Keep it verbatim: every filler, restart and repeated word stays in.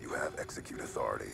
You have execute authority.